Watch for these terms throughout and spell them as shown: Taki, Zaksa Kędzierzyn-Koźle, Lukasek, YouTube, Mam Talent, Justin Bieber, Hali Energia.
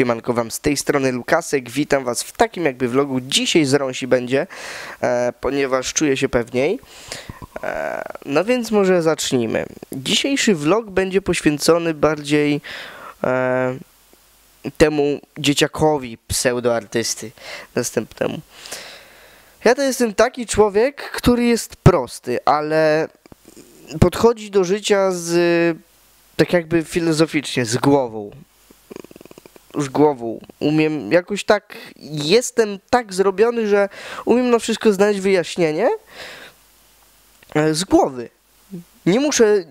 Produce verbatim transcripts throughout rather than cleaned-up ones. Siemanko Wam, z tej strony Lukasek, witam Was w takim jakby vlogu. Dzisiaj z rąsi będzie, e, ponieważ czuję się pewniej. E, no więc może zacznijmy. Dzisiejszy vlog będzie poświęcony bardziej e, temu dzieciakowi pseudoartysty następnemu. Ja to jestem taki człowiek, który jest prosty, ale podchodzi do życia z tak jakby filozoficznie, z głową. Już głową. Umiem jakoś tak, jestem tak zrobiony, że umiem na wszystko znaleźć wyjaśnienie z głowy. Nie muszę,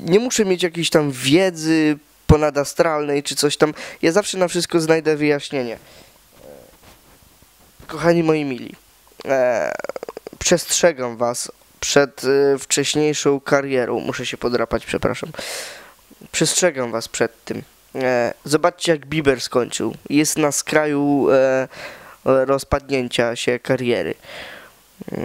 nie muszę mieć jakiejś tam wiedzy ponadastralnej czy coś tam. Ja zawsze na wszystko znajdę wyjaśnienie. Kochani moi mili, e, przestrzegam was przed e, wcześniejszą karierą. Muszę się podrapać, przepraszam. Przestrzegam was przed tym. E, zobaczcie, jak Bieber skończył. Jest na skraju e, rozpadnięcia się kariery. E,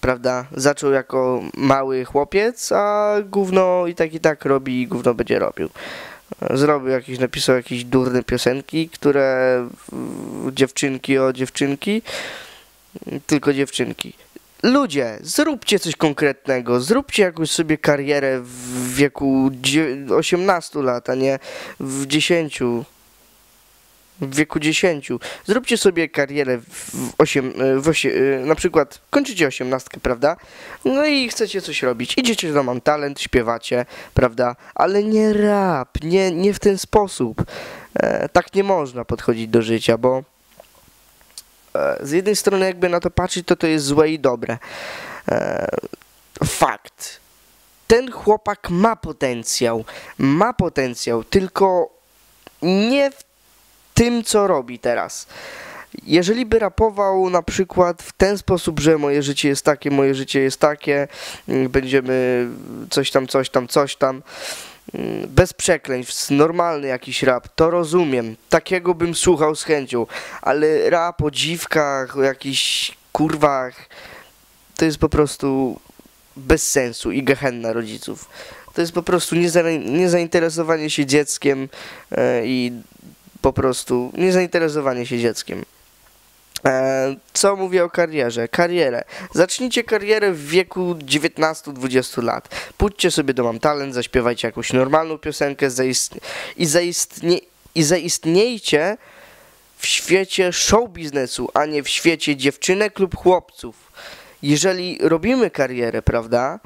prawda? Zaczął jako mały chłopiec, a gówno i tak i tak robi i gówno będzie robił. Zrobił jakieś, napisał jakieś durne piosenki, które dziewczynki o dziewczynki, tylko dziewczynki. Ludzie, zróbcie coś konkretnego, zróbcie jakąś sobie karierę w wieku osiemnastu lat, a nie w dziesięciu. W wieku dziesięciu. Zróbcie sobie karierę w osiem, w osiem, na przykład kończycie osiemnastkę, prawda? No i chcecie coś robić. Idziecie do Mam Talent, śpiewacie, prawda? Ale nie rap, nie, nie w ten sposób. E, tak nie można podchodzić do życia, bo z jednej strony jakby na to patrzeć, to to jest złe i dobre. E, fakt. Ten chłopak ma potencjał. Ma potencjał, tylko nie w tym, co robi teraz. Jeżeli by rapował na przykład w ten sposób, że moje życie jest takie, moje życie jest takie, będziemy coś tam, coś tam, coś tam, bez przekleństw, normalny jakiś rap, to rozumiem, takiego bym słuchał z chęcią, ale rap o dziwkach, o jakichś kurwach, to jest po prostu bez sensu i gehenna rodziców. To jest po prostu niezainteresowanie się dzieckiem i po prostu niezainteresowanie się dzieckiem. Co mówię o karierze? Karierę. Zacznijcie karierę w wieku dziewiętnastu dwudziestu lat. Pójdźcie sobie do Mam Talent, zaśpiewajcie jakąś normalną piosenkę zaistnie i, zaistnie i zaistniejcie w świecie show biznesu, a nie w świecie dziewczynek lub chłopców. Jeżeli robimy karierę, prawda,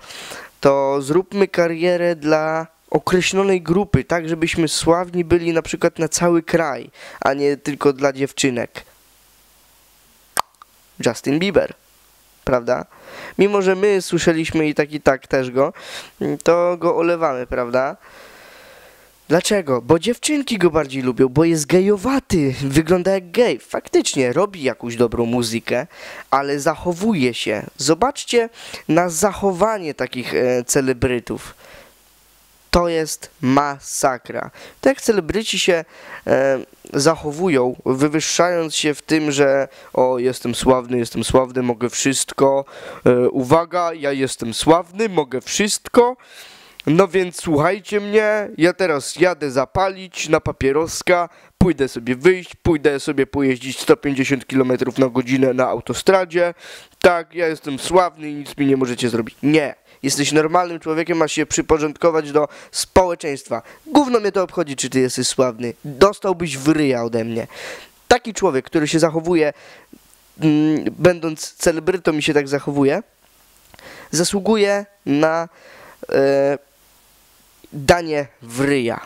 to zróbmy karierę dla określonej grupy, tak żebyśmy sławni byli na przykład na cały kraj, a nie tylko dla dziewczynek. Justin Bieber, prawda? Mimo że my słyszeliśmy i tak i tak też go, to go olewamy, prawda? Dlaczego? Bo dziewczynki go bardziej lubią, bo jest gejowaty, wygląda jak gej. Faktycznie robi jakąś dobrą muzykę, ale zachowuje się. Zobaczcie na zachowanie takich e, celebrytów. To jest masakra. Tak celebryci się e, zachowują, wywyższając się w tym, że o, jestem sławny, jestem sławny, mogę wszystko. E, uwaga, ja jestem sławny, mogę wszystko. No więc słuchajcie mnie, ja teraz jadę zapalić na papieroska, pójdę sobie wyjść, pójdę sobie pojeździć sto pięćdziesiąt kilometrów na godzinę na autostradzie. Tak, ja jestem sławny i nic mi nie możecie zrobić. Nie. Jesteś normalnym człowiekiem, masz się przyporządkować do społeczeństwa. Gówno mnie to obchodzi, czy ty jesteś sławny. Dostałbyś w ryja ode mnie. Taki człowiek, który się zachowuje, mm, będąc celebrytą i się tak zachowuje, zasługuje na yy, danie w ryja.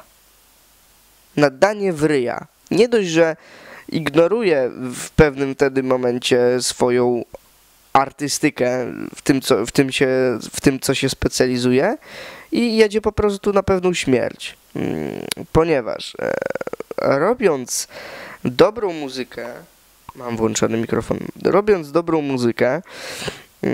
Na danie w ryja. Nie dość, że ignoruje w pewnym wtedy momencie swoją artystykę w tym, co, w, tym się, w tym, co się specjalizuje i jedzie po prostu na pewną śmierć. Ponieważ e, robiąc dobrą muzykę, mam włączony mikrofon, robiąc dobrą muzykę, e,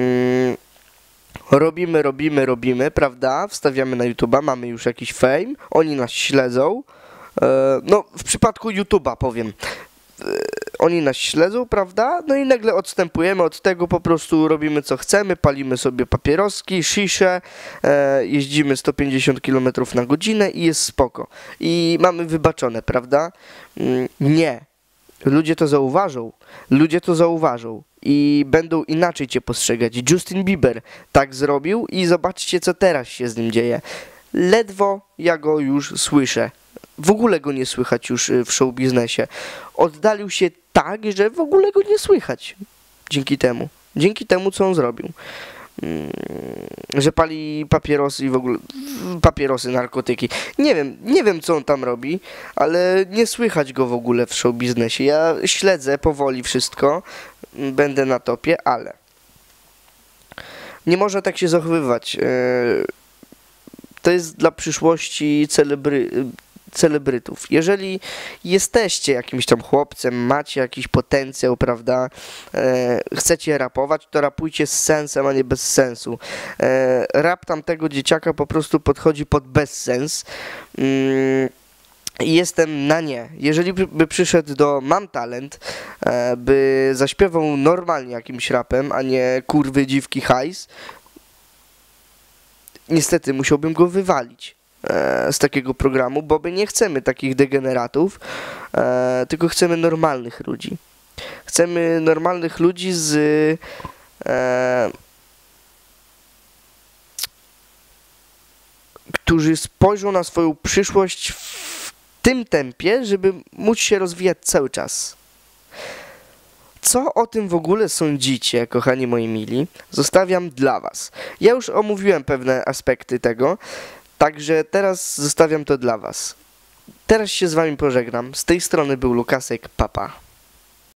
robimy, robimy, robimy, prawda? Wstawiamy na YouTube'a, mamy już jakiś fame, oni nas śledzą. E, no, w przypadku YouTube'a powiem, e, oni nas śledzą, prawda? No i nagle odstępujemy od tego, po prostu robimy co chcemy, palimy sobie papieroski, szisze, e, jeździmy sto pięćdziesiąt kilometrów na godzinę i jest spoko. I mamy wybaczone, prawda? Nie. Ludzie to zauważą. Ludzie to zauważą. I będą inaczej cię postrzegać. Justin Bieber tak zrobił i zobaczcie, co teraz się z nim dzieje. Ledwo ja go już słyszę. W ogóle go nie słychać już w show biznesie. Oddalił się tak, że w ogóle go nie słychać. Dzięki temu. Dzięki temu, co on zrobił. Że pali papierosy i w ogóle papierosy, narkotyki. Nie wiem, nie wiem co on tam robi, ale nie słychać go w ogóle w show biznesie. Ja śledzę powoli wszystko, będę na topie, ale nie można tak się zachowywać. To jest dla przyszłości celebry... celebrytów. Jeżeli jesteście jakimś tam chłopcem, macie jakiś potencjał, prawda, e, chcecie rapować, to rapujcie z sensem, a nie bez sensu. E, rap tamtego dzieciaka po prostu podchodzi pod bezsens. Mm. Jestem na nie. Jeżeli by przyszedł do Mam Talent, e, by zaśpiewał normalnie jakimś rapem, a nie kurwy, dziwki, hajs, niestety musiałbym go wywalić z takiego programu, bo my nie chcemy takich degeneratów, e, tylko chcemy normalnych ludzi. Chcemy normalnych ludzi z... E, którzy spojrzą na swoją przyszłość w tym tempie, żeby móc się rozwijać cały czas. Co o tym w ogóle sądzicie, kochani moi mili? Zostawiam dla was. Ja już omówiłem pewne aspekty tego, także teraz zostawiam to dla was. Teraz się z wami pożegnam. Z tej strony był Lukasek, papa.